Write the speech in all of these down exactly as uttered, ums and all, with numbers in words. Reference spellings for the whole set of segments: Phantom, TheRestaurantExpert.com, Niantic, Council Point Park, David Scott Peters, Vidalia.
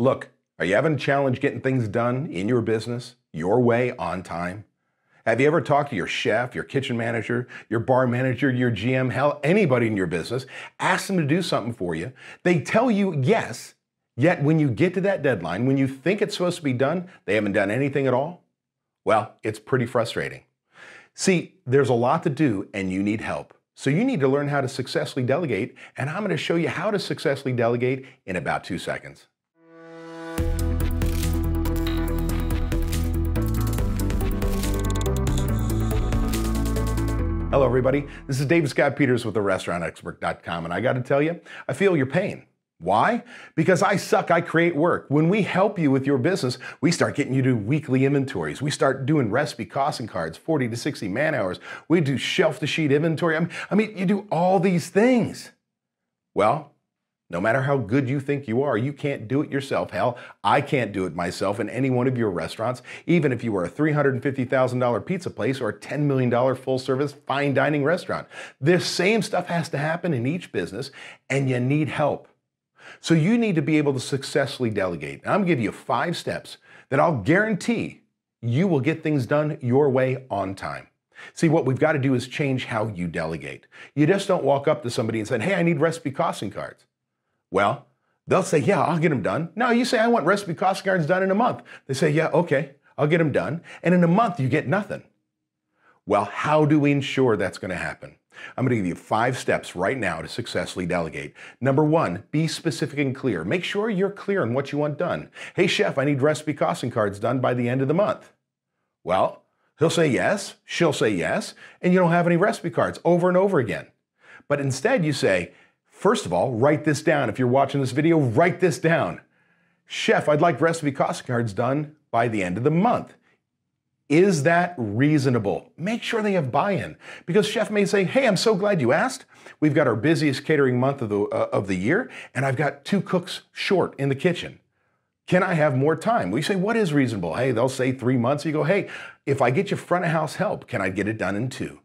Look, are you having a challenge getting things done in your business, your way, on time? Have you ever talked to your chef, your kitchen manager, your bar manager, your G M, hell, anybody in your business, ask them to do something for you. They tell you yes, yet when you get to that deadline, when you think it's supposed to be done, they haven't done anything at all? Well, it's pretty frustrating. See, there's a lot to do and you need help. So you need to learn how to successfully delegate, and I'm going to show you how to successfully delegate in about two seconds. Hello everybody, this is David Scott Peters with the restaurant expert dot com, and I got to tell you, I feel your pain. Why? Because I suck, I create work. When we help you with your business, we start getting you to weekly inventories. We start doing recipe costing cards, forty to sixty man hours. We do shelf to sheet inventory. I mean, I mean, you do all these things. Well, no matter how good you think you are, you can't do it yourself. Hell, I can't do it myself in any one of your restaurants, even if you were a three hundred fifty thousand dollar pizza place or a ten million dollar full-service fine dining restaurant. This same stuff has to happen in each business, and you need help. So you need to be able to successfully delegate. And I'm giving you five steps that I'll guarantee you will get things done your way on time. See, what we've got to do is change how you delegate. You just don't walk up to somebody and say, hey, I need recipe costing cards. Well, they'll say, yeah, I'll get them done. No, you say, I want recipe costing cards done in a month. They say, yeah, okay, I'll get them done. And in a month, you get nothing. Well, how do we ensure that's going to happen? I'm going to give you five steps right now to successfully delegate. Number one, be specific and clear. Make sure you're clear on what you want done. Hey, chef, I need recipe costing cards done by the end of the month. Well, he'll say yes, she'll say yes, and you don't have any recipe cards over and over again. But instead you say, first of all, write this down. If you're watching this video, write this down. Chef, I'd like recipe costing cards done by the end of the month. Is that reasonable? Make sure they have buy-in, because chef may say, hey, I'm so glad you asked. We've got our busiest catering month of the, uh, of the year, and I've got two cooks short in the kitchen. Can I have more time? We say, what is reasonable? Hey, they'll say three months. You go, hey, if I get you front of house help, can I get it done in two?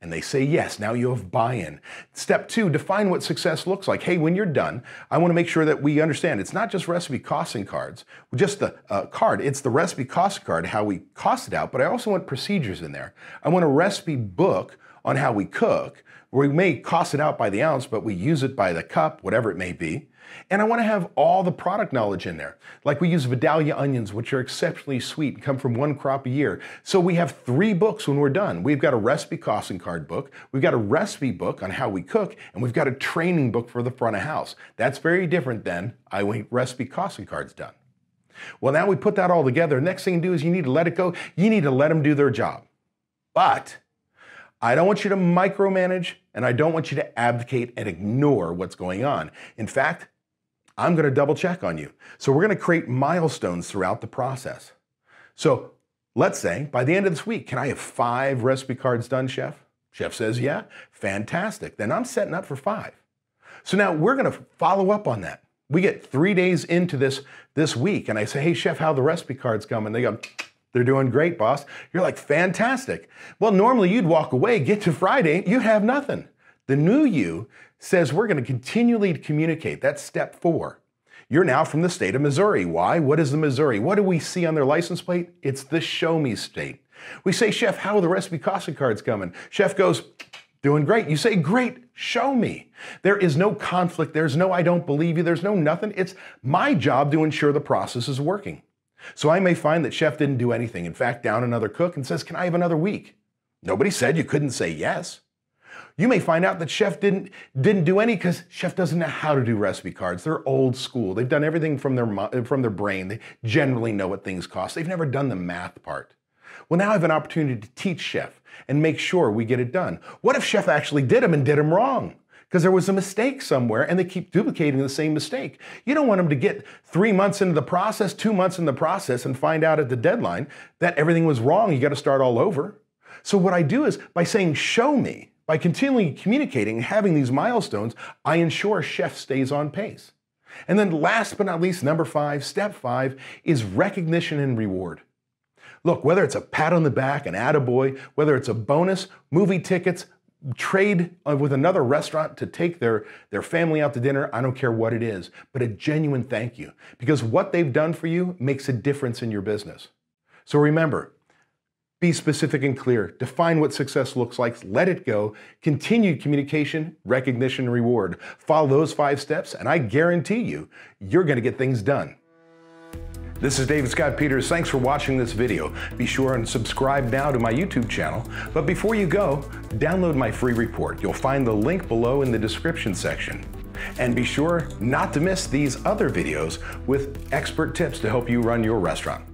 And they say yes, now you have buy-in. Step two, define what success looks like. Hey, when you're done, I wanna make sure that we understand it's not just recipe costing cards, just the uh, card, it's the recipe cost card, how we cost it out, but I also want procedures in there. I want a recipe book on how we cook. We may cost it out by the ounce, but we use it by the cup, whatever it may be. And I wanna have all the product knowledge in there. Like we use Vidalia onions, which are exceptionally sweet and come from one crop a year. So we have three books when we're done. We've got a recipe costing card book, we've got a recipe book on how we cook, and we've got a training book for the front of house. That's very different than I want recipe costing cards done. Well, now we put that all together. Next thing you do is you need to let it go. You need to let them do their job. But I don't want you to micromanage, and I don't want you to abdicate and ignore what's going on. In fact, I'm going to double check on you. So we're going to create milestones throughout the process. So let's say by the end of this week, can I have five recipe cards done, chef? Chef says, yeah, fantastic. Then I'm setting up for five. So now we're going to follow up on that. We get three days into this this week and I say, hey chef, how the recipe cards come? And they go, they're doing great, boss. You're like, fantastic. Well, normally you'd walk away, get to Friday, you have nothing. The new you says we're going to continually communicate. That's step four. You're now from the state of Missouri. Why? What is the Missouri? What do we see on their license plate? It's the show me state. We say, chef, how are the recipe costing cards coming? Chef goes, doing great. You say, great, show me. There is no conflict. There's no I don't believe you. There's no nothing. It's my job to ensure the process is working. So I may find that chef didn't do anything. In fact, down another cook and says, can I have another week? Nobody said you couldn't say yes. You may find out that chef didn't, didn't do any because chef doesn't know how to do recipe cards. They're old school. They've done everything from their, from their brain. They generally know what things cost. They've never done the math part. Well, now I have an opportunity to teach chef and make sure we get it done. What if chef actually did them and did them wrong? Because there was a mistake somewhere and they keep duplicating the same mistake. You don't want them to get three months into the process, two months in the process, and find out at the deadline that everything was wrong. You got to start all over. So what I do is by saying, show me, by continually communicating and having these milestones, I ensure chef stays on pace. And then last but not least, number five, step five is recognition and reward. Look, whether it's a pat on the back, an attaboy, whether it's a bonus, movie tickets, trade with another restaurant to take their, their family out to dinner, I don't care what it is, but a genuine thank you, because what they've done for you makes a difference in your business. So remember, be specific and clear, define what success looks like, let it go, continued communication, recognition, reward. Follow those five steps and I guarantee you, you're gonna get things done. This is David Scott Peters. Thanks for watching this video. Be sure and subscribe now to my YouTube channel. But before you go, download my free report. You'll find the link below in the description section. And be sure not to miss these other videos with expert tips to help you run your restaurant.